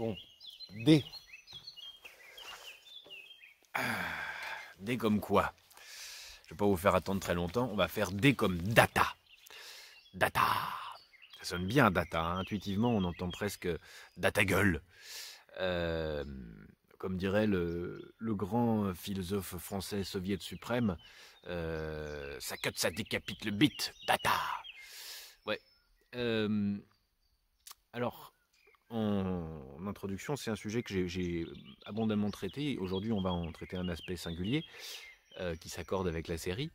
Bon, D. Ah, D comme quoi? Je ne vais pas vous faire attendre très longtemps. On va faire D comme data. Data. Ça sonne bien, data. Hein. Intuitivement, on entend presque data gueule. Comme dirait le grand philosophe français soviète suprême, ça cut, ça décapite le bit. Data. Ouais. Alors, en introduction, c'est un sujet que j'ai abondamment traité. Aujourd'hui, on va en traiter un aspect singulier qui s'accorde avec la série.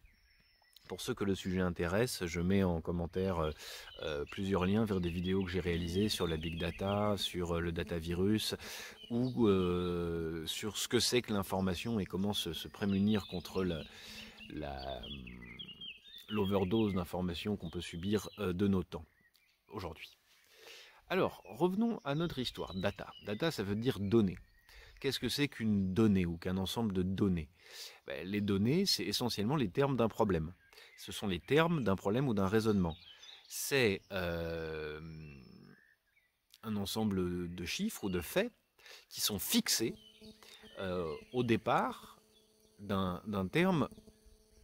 Pour ceux que le sujet intéresse, je mets en commentaire plusieurs liens vers des vidéos que j'ai réalisées sur la big data, sur le data virus, ou sur ce que c'est que l'information et comment se prémunir contre l'overdose d'informations qu'on peut subir de nos temps, aujourd'hui. Alors, revenons à notre histoire, data. Data, ça veut dire données. Qu'est-ce que c'est qu'une donnée ou qu'un ensemble de données? Ben, les données, c'est essentiellement les termes d'un problème. Ce sont les termes d'un problème ou d'un raisonnement. C'est un ensemble de chiffres ou de faits qui sont fixés au départ d'un terme,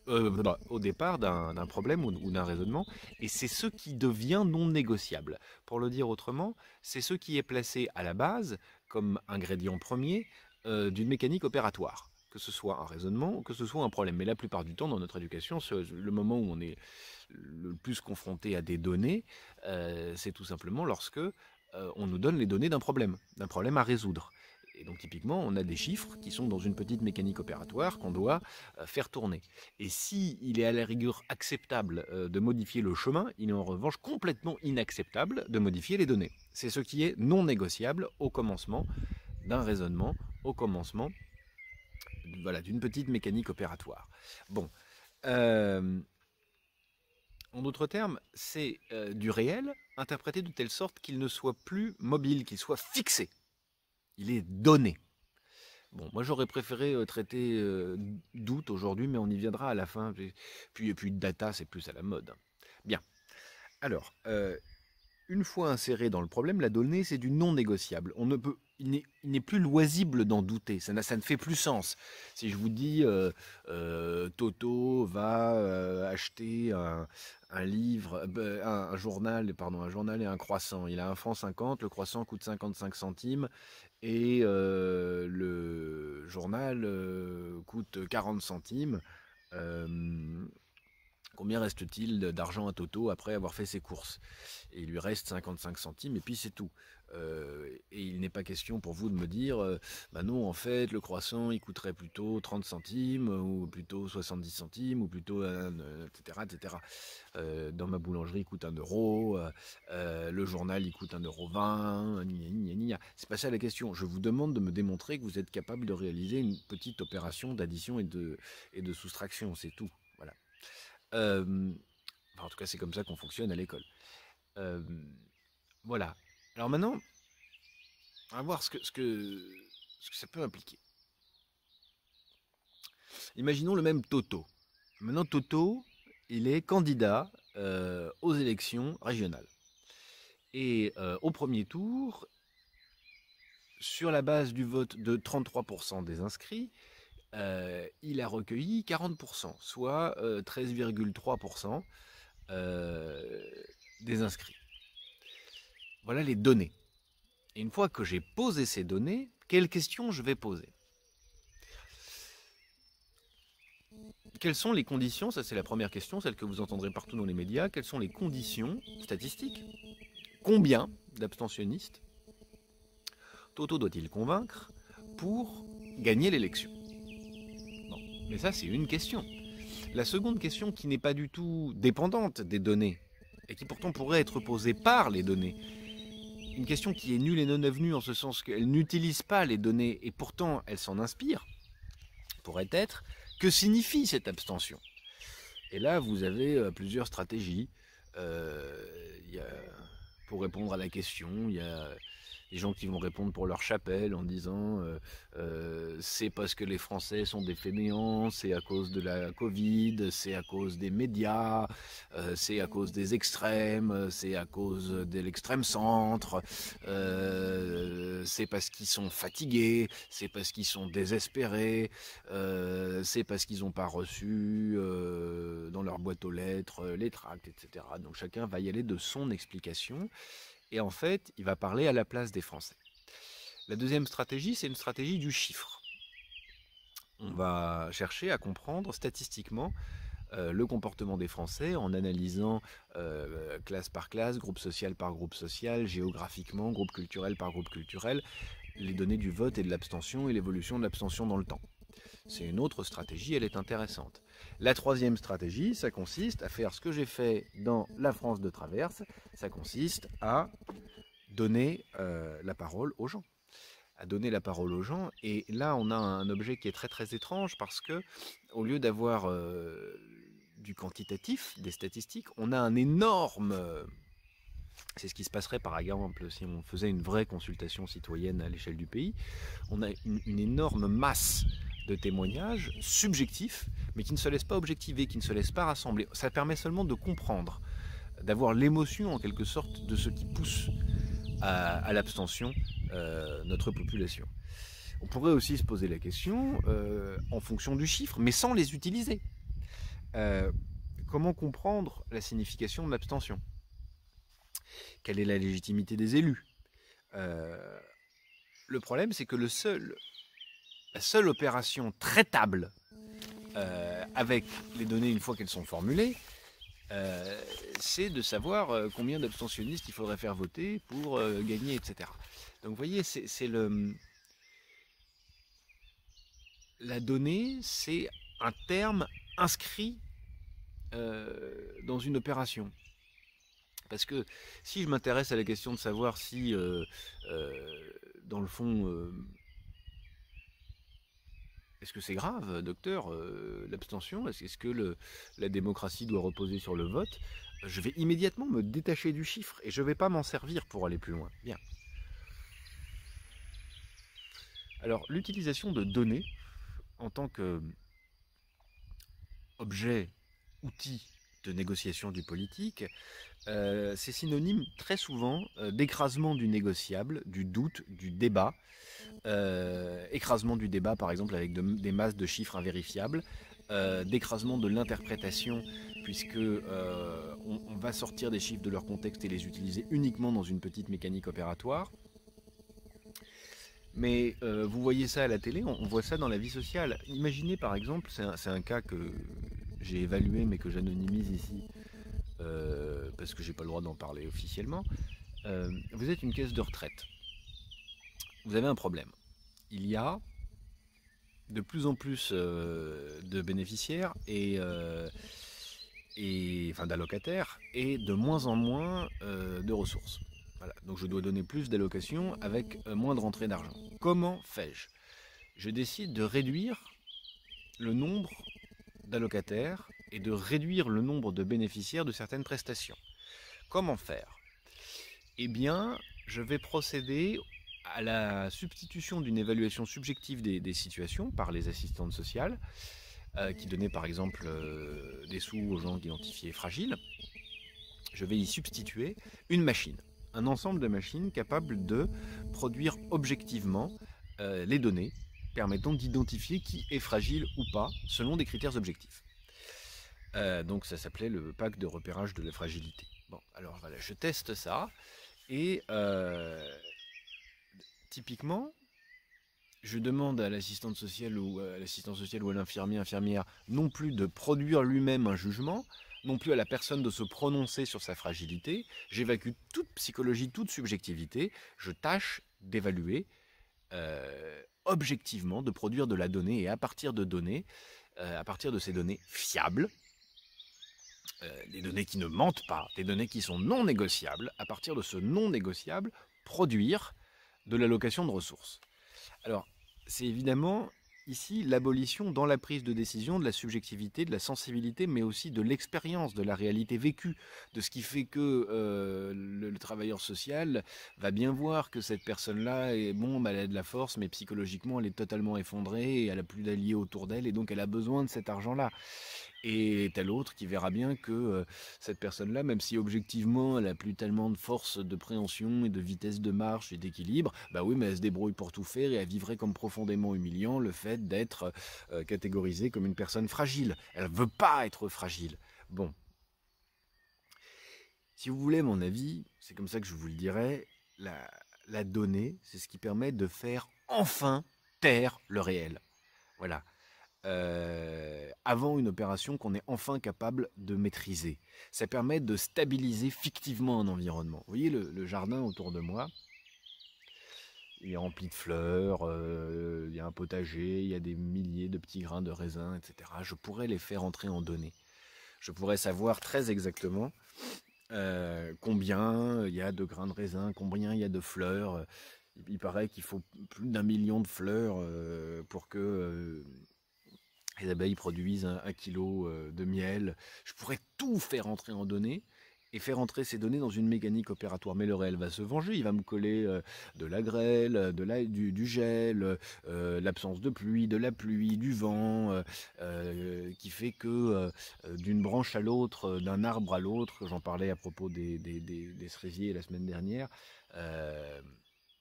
au départ d'un problème ou d'un raisonnement, et c'est ce qui devient non négociable. Pour le dire autrement, c'est ce qui est placé à la base comme ingrédient premier d'une mécanique opératoire, que ce soit un raisonnement ou que ce soit un problème. Mais la plupart du temps, dans notre éducation, le moment où on est le plus confronté à des données, c'est tout simplement lorsque on nous donne les données d'un problème à résoudre. Et donc typiquement, on a des chiffres qui sont dans une petite mécanique opératoire qu'on doit faire tourner. Et s'il est à la rigueur acceptable de modifier le chemin, il est en revanche complètement inacceptable de modifier les données. C'est ce qui est non négociable au commencement d'un raisonnement, au commencement, voilà, d'une petite mécanique opératoire. Bon, en d'autres termes, c'est du réel interprété de telle sorte qu'il ne soit plus mobile, qu'il soit fixé. Il est donné. Bon, moi j'aurais préféré traiter doute aujourd'hui, mais on y viendra à la fin. Et puis data, c'est plus à la mode. Bien. Alors, une fois inséré dans le problème, la donnée, c'est du non négociable. On ne peut, il n'est plus loisible d'en douter. Ça ne fait plus sens. Si je vous dis Toto va acheter un livre, un journal et un croissant. Il a 1,50 franc, le croissant coûte 55 centimes et le journal coûte 40 centimes. Combien reste-t-il d'argent à Toto après avoir fait ses courses? Et il lui reste 55 centimes et puis c'est tout. Et il n'est pas question pour vous de me dire bah non, en fait, le croissant, il coûterait plutôt 30 centimes, ou plutôt 70 centimes, ou plutôt, etc. etc. Dans ma boulangerie, il coûte 1 euro, le journal, il coûte 1,20 €, c'est pas ça la question. Je vous demande de me démontrer que vous êtes capable de réaliser une petite opération d'addition et de soustraction, c'est tout. Voilà. En tout cas, c'est comme ça qu'on fonctionne à l'école. Voilà. Alors maintenant, on va voir ce que ça peut impliquer. Imaginons le même Toto. Maintenant, Toto, il est candidat aux élections régionales. Et au premier tour, sur la base du vote de 33% des inscrits, il a recueilli 40%, soit 13,3% des inscrits. Voilà les données. Et une fois que j'ai posé ces données, quelles questions je vais poser? Quelles sont les conditions? Ça, c'est la première question, celle que vous entendrez partout dans les médias. Quelles sont les conditions statistiques? Combien d'abstentionnistes Toto doit-il convaincre pour gagner l'élection? Non, mais ça, c'est une question. La seconde question, qui n'est pas du tout dépendante des données, et qui pourtant pourrait être posée par les données, une question qui est nulle et non avenue en ce sens qu'elle n'utilise pas les données et pourtant elle s'en inspire, pourrait être: que signifie cette abstention? Et là vous avez plusieurs stratégies. Pour répondre à la question, il y a les gens qui vont répondre pour leur chapelle en disant c'est parce que les Français sont des fainéants, c'est à cause de la Covid, c'est à cause des médias, c'est à cause des extrêmes, c'est à cause de l'extrême centre, c'est parce qu'ils sont fatigués, c'est parce qu'ils sont désespérés, c'est parce qu'ils n'ont pas reçu dans leur boîte aux lettres les tracts, etc. Donc chacun va y aller de son explication. Et en fait, il va parler à la place des Français. La deuxième stratégie, c'est une stratégie du chiffre. On va chercher à comprendre statistiquement le comportement des Français en analysant classe par classe, groupe social par groupe social, géographiquement, groupe culturel par groupe culturel, les données du vote et de l'abstention et l'évolution de l'abstention dans le temps. C'est une autre stratégie, elle est intéressante. La troisième stratégie, ça consiste à faire ce que j'ai fait dans la France de traverse, ça consiste à donner la parole aux gens. À donner la parole aux gens, et là on a un objet qui est très très étrange, parce que au lieu d'avoir du quantitatif, des statistiques, on a un énorme... C'est ce qui se passerait par exemple si on faisait une vraie consultation citoyenne à l'échelle du pays. On a une énorme masse de témoignages subjectifs, mais qui ne se laissent pas objectiver, qui ne se laissent pas rassembler. Ça permet seulement de comprendre, d'avoir l'émotion en quelque sorte de ce qui pousse à l'abstention notre population. On pourrait aussi se poser la question en fonction du chiffre, mais sans les utiliser. Comment comprendre la signification de l'abstention ? Quelle est la légitimité des élus ? Le problème, c'est que la seule opération traitable avec les données une fois qu'elles sont formulées, c'est de savoir combien d'abstentionnistes il faudrait faire voter pour gagner, etc. Donc vous voyez, la donnée, c'est un terme inscrit dans une opération. Parce que si je m'intéresse à la question de savoir si, dans le fond, est-ce que c'est grave, docteur, l'abstention? Est-ce que la démocratie doit reposer sur le vote? Je vais immédiatement me détacher du chiffre et je ne vais pas m'en servir pour aller plus loin. Bien. Alors, l'utilisation de données en tant qu'objet, outil de négociation du politique, c'est synonyme très souvent d'écrasement du négociable, du doute, du débat. Écrasement du débat par exemple avec des masses de chiffres invérifiables, d'écrasement de l'interprétation puisque on va sortir des chiffres de leur contexte et les utiliser uniquement dans une petite mécanique opératoire. Mais vous voyez ça à la télé, on voit ça dans la vie sociale. Imaginez par exemple, c'est un cas que j'ai évalué mais que j'anonymise ici, parce que j'ai pas le droit d'en parler officiellement. Vous êtes une caisse de retraite. Vous avez un problème. Il y a de plus en plus de bénéficiaires enfin d'allocataires et de moins en moins de ressources. Voilà. Donc je dois donner plus d'allocations avec moins de rentrée d'argent. Comment fais-je? Je décide de réduire le nombre d'allocataires et de réduire le nombre de bénéficiaires de certaines prestations. Comment faire? Eh bien, je vais procéder à la substitution d'une évaluation subjective des situations par les assistantes sociales, qui donnaient par exemple des sous aux gens identifiés fragiles. Je vais y substituer une machine, un ensemble de machines capables de produire objectivement les données permettant d'identifier qui est fragile ou pas selon des critères objectifs. Donc ça s'appelait le pack de repérage de la fragilité. Bon, alors voilà, je teste ça et typiquement, je demande à l'assistante sociale ou à l'infirmier, infirmière, non plus de produire lui-même un jugement, non plus à la personne de se prononcer sur sa fragilité. J'évacue toute psychologie, toute subjectivité. Je tâche d'évaluer objectivement, de produire de la donnée et à partir de ces données fiables, des données qui ne mentent pas, des données qui sont non négociables, à partir de ce non négociable, produire de l'allocation de ressources. Alors, c'est évidemment ici l'abolition dans la prise de décision de la subjectivité, de la sensibilité, mais aussi de l'expérience, de la réalité vécue, de ce qui fait que le travailleur social va bien voir que cette personne-là est bon, elle a de la force, mais psychologiquement elle est totalement effondrée, et elle n'a plus d'alliés autour d'elle, et donc elle a besoin de cet argent-là. Et tel autre qui verra bien que cette personne-là, même si objectivement elle n'a plus tellement de force de préhension et de vitesse de marche et d'équilibre, bah oui, mais elle se débrouille pour tout faire et elle vivrait comme profondément humiliant le fait d'être catégorisée comme une personne fragile. Elle ne veut pas être fragile. Bon. Si vous voulez, mon avis, c'est comme ça que je vous le dirais, la donnée, c'est ce qui permet de faire enfin taire le réel. Voilà. Avant une opération qu'on est enfin capable de maîtriser. Ça permet de stabiliser fictivement un environnement. Vous voyez le jardin autour de moi, il est rempli de fleurs, il y a un potager, il y a des milliers de petits grains de raisin, etc. Je pourrais les faire entrer en données. Je pourrais savoir très exactement combien il y a de grains de raisin, combien il y a de fleurs. Il paraît qu'il faut plus d'1 million de fleurs pour que... les abeilles produisent 1 kilo de miel. Je pourrais tout faire entrer en données et faire entrer ces données dans une mécanique opératoire. Mais le réel va se venger, il va me coller de la grêle, du gel, l'absence de pluie, de la pluie, du vent, qui fait que d'une branche à l'autre, d'un arbre à l'autre, j'en parlais à propos des cerisiers la semaine dernière,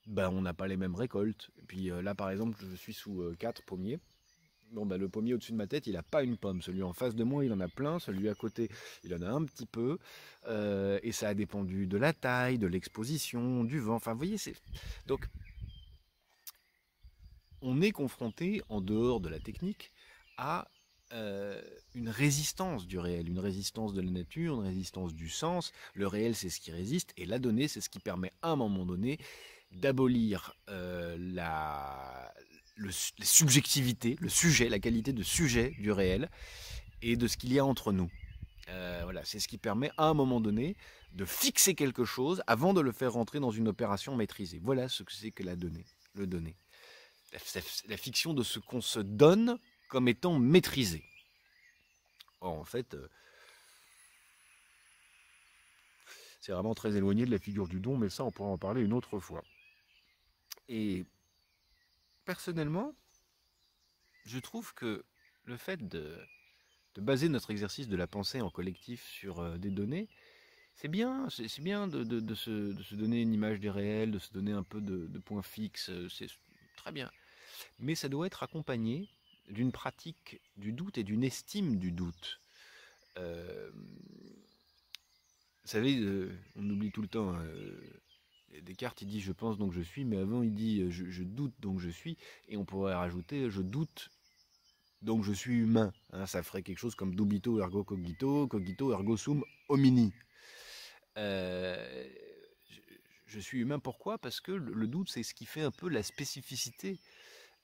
on n'a pas les mêmes récoltes. Et puis là par exemple, je suis sous 4 pommiers. Bon ben, le pommier au-dessus de ma tête, il n'a pas une pomme. Celui en face de moi, il en a plein. Celui à côté, il en a un petit peu. Et ça a dépendu de la taille, de l'exposition, du vent. Enfin, vous voyez, c'est... Donc, on est confronté, en dehors de la technique, à une résistance du réel, une résistance de la nature, une résistance du sens. Le réel, c'est ce qui résiste. Et la donnée, c'est ce qui permet, à un moment donné, d'abolir la subjectivité, le sujet, la qualité de sujet du réel et de ce qu'il y a entre nous. Voilà, c'est ce qui permet à un moment donné de fixer quelque chose avant de le faire rentrer dans une opération maîtrisée. Voilà ce que c'est que la donnée, le donné. La fiction de ce qu'on se donne comme étant maîtrisé. Or, en fait, c'est vraiment très éloigné de la figure du don, mais ça, on pourra en parler une autre fois. Et... personnellement, je trouve que le fait de baser notre exercice de la pensée en collectif sur des données, c'est bien de se donner une image des réels, de se donner un peu de points fixes, c'est très bien. Mais ça doit être accompagné d'une pratique du doute et d'une estime du doute. Vous savez, on oublie tout le temps... Descartes, il dit « je pense donc je suis », mais avant il dit « je doute donc je suis », et on pourrait rajouter « je doute donc je suis humain ». Ça ferait quelque chose comme « dubito ergo cogito, cogito ergo sum homini ». Je suis humain, pourquoi? Parce que le doute, c'est ce qui fait un peu la spécificité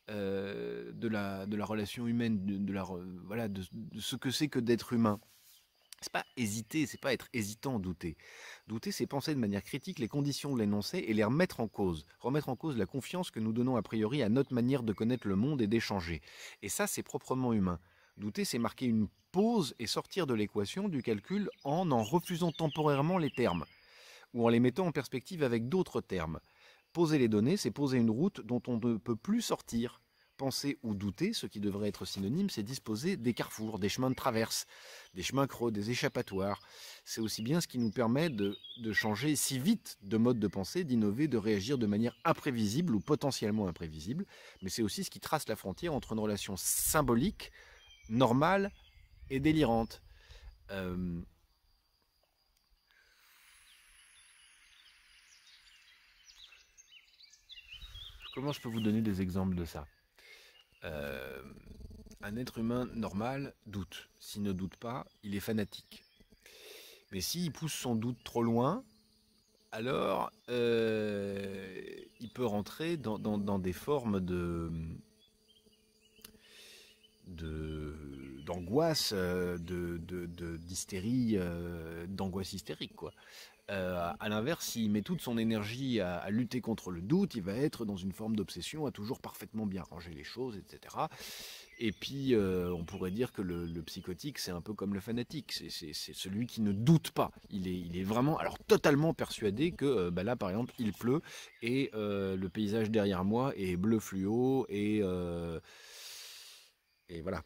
de la relation humaine, de ce que c'est que d'être humain. C'est pas hésiter, c'est pas être hésitant, douter. Douter, c'est penser de manière critique les conditions de l'énoncé et les remettre en cause. Remettre en cause la confiance que nous donnons a priori à notre manière de connaître le monde et d'échanger. Et ça, c'est proprement humain. Douter, c'est marquer une pause et sortir de l'équation, du calcul, en refusant temporairement les termes, ou en les mettant en perspective avec d'autres termes. Poser les données, c'est poser une route dont on ne peut plus sortir. Penser ou douter, ce qui devrait être synonyme, c'est disposer des carrefours, des chemins de traverse, des chemins creux, des échappatoires. C'est aussi bien ce qui nous permet de changer si vite de mode de pensée, d'innover, de réagir de manière imprévisible ou potentiellement imprévisible, mais c'est aussi ce qui trace la frontière entre une relation symbolique, normale et délirante. Comment je peux vous donner des exemples de ça ? Un être humain normal doute. S'il ne doute pas, il est fanatique. Mais s'il pousse son doute trop loin, alors il peut rentrer dans des formes d'angoisse, d'angoisse hystérique, quoi. À l'inverse, s'il met toute son énergie à lutter contre le doute, il va être dans une forme d'obsession, à toujours parfaitement bien ranger les choses, etc. Et puis, on pourrait dire que le psychotique, c'est un peu comme le fanatique, c'est celui qui ne doute pas. Il est vraiment, alors totalement persuadé que, bah là par exemple, il pleut, et le paysage derrière moi est bleu fluo, et voilà.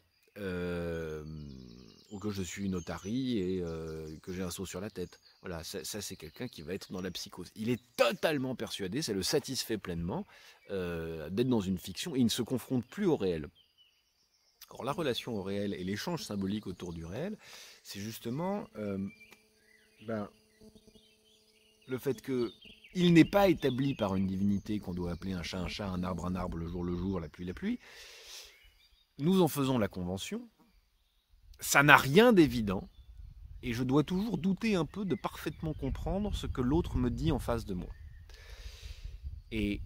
Ou que je suis une otarie et que j'ai un seau sur la tête. Voilà, ça c'est quelqu'un qui va être dans la psychose. Il est totalement persuadé, ça le satisfait pleinement d'être dans une fiction, et il ne se confronte plus au réel. Or la relation au réel et l'échange symbolique autour du réel, c'est justement le fait que il n'est pas établi par une divinité qu'on doit appeler un chat, un arbre, le jour, la pluie, la pluie. Nous en faisons la convention. Ça n'a rien d'évident, et je dois toujours douter un peu de parfaitement comprendre ce que l'autre me dit en face de moi. Et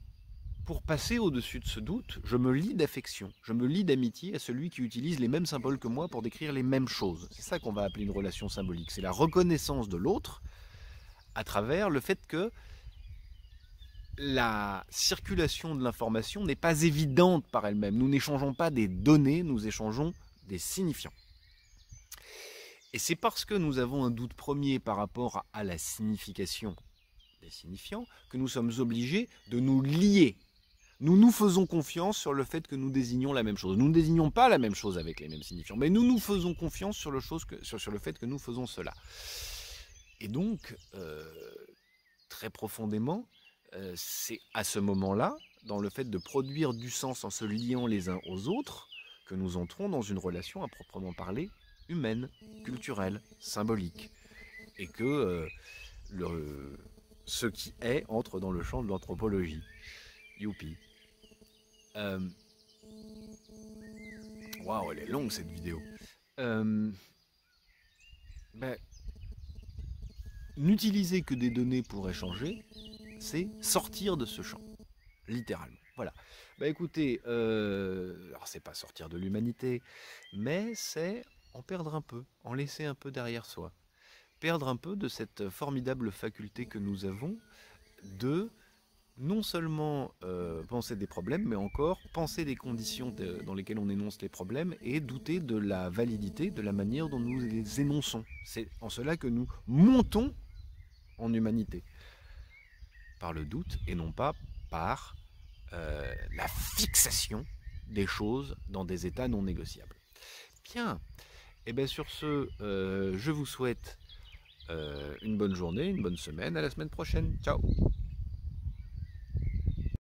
pour passer au-dessus de ce doute, je me lie d'affection, je me lie d'amitié à celui qui utilise les mêmes symboles que moi pour décrire les mêmes choses. C'est ça qu'on va appeler une relation symbolique, c'est la reconnaissance de l'autre à travers le fait que la circulation de l'information n'est pas évidente par elle-même. Nous n'échangeons pas des données, nous échangeons des signifiants. Et c'est parce que nous avons un doute premier par rapport à la signification des signifiants que nous sommes obligés de nous lier. Nous nous faisons confiance sur le fait que nous désignons la même chose. Nous ne désignons pas la même chose avec les mêmes signifiants, mais nous nous faisons confiance sur le fait que nous faisons cela. Et donc, très profondément, c'est à ce moment-là, dans le fait de produire du sens en se liant les uns aux autres, que nous entrons dans une relation à proprement parler humaine, culturelle, symbolique, et que ce qui est entre dans le champ de l'anthropologie. Youpi. Waouh, elle est longue cette vidéo. N'utiliser que des données pour échanger, c'est sortir de ce champ, littéralement. Voilà. Écoutez, alors c'est pas sortir de l'humanité, mais c'est en perdre un peu, en laisser un peu derrière soi. Perdre un peu de cette formidable faculté que nous avons de non seulement penser des problèmes, mais encore penser des conditions dans lesquelles on énonce les problèmes et douter de la validité, de la manière dont nous les énonçons. C'est en cela que nous montons en humanité. Par le doute et non pas par la fixation des choses dans des états non négociables. Bien. Et bien sur ce, je vous souhaite une bonne journée, une bonne semaine, à la semaine prochaine. Ciao!